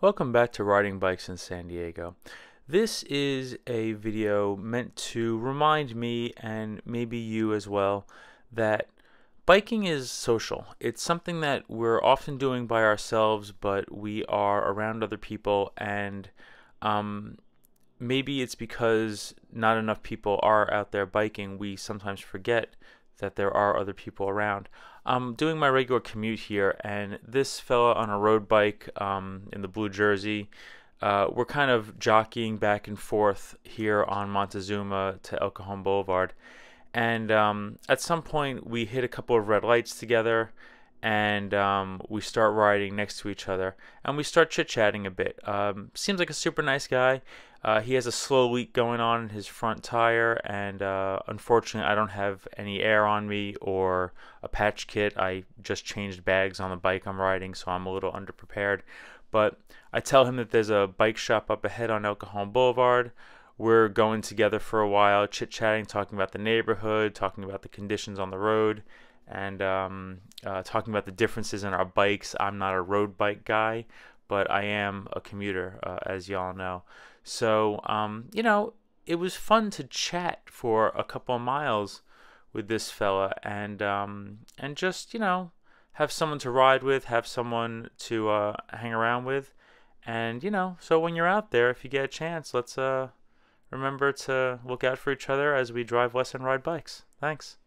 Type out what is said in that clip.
Welcome back to Riding Bikes in San Diego. This is a video meant to remind me, and maybe you as well, that biking is social. It's something that we're often doing by ourselves, but we are around other people, and maybe it's because not enough people are out there biking. We sometimes forget that there are other people around. I'm doing my regular commute here, and this fella on a road bike in the blue jersey, we're kind of jockeying back and forth here on Montezuma to El Cajon Boulevard. And at some point, we hit a couple of red lights together, and we start riding next to each other, and we start chit-chatting a bit. Seems like a super nice guy. He has a slow leak going on in his front tire, and unfortunately I don't have any air on me or a patch kit. I just changed bags on the bike I'm riding, so I'm a little underprepared. But I tell him that there's a bike shop up ahead on El Cajon Boulevard. We're going together for a while, chit-chatting, talking about the neighborhood, talking about the conditions on the road, and talking about the differences in our bikes. I'm not a road bike guy, but I am a commuter, as y'all know. So, you know, it was fun to chat for a couple of miles with this fella, and just, you know, have someone to ride with, have someone to hang around with. And, you know, so when you're out there, if you get a chance, let's remember to look out for each other as we drive less and ride bikes. Thanks.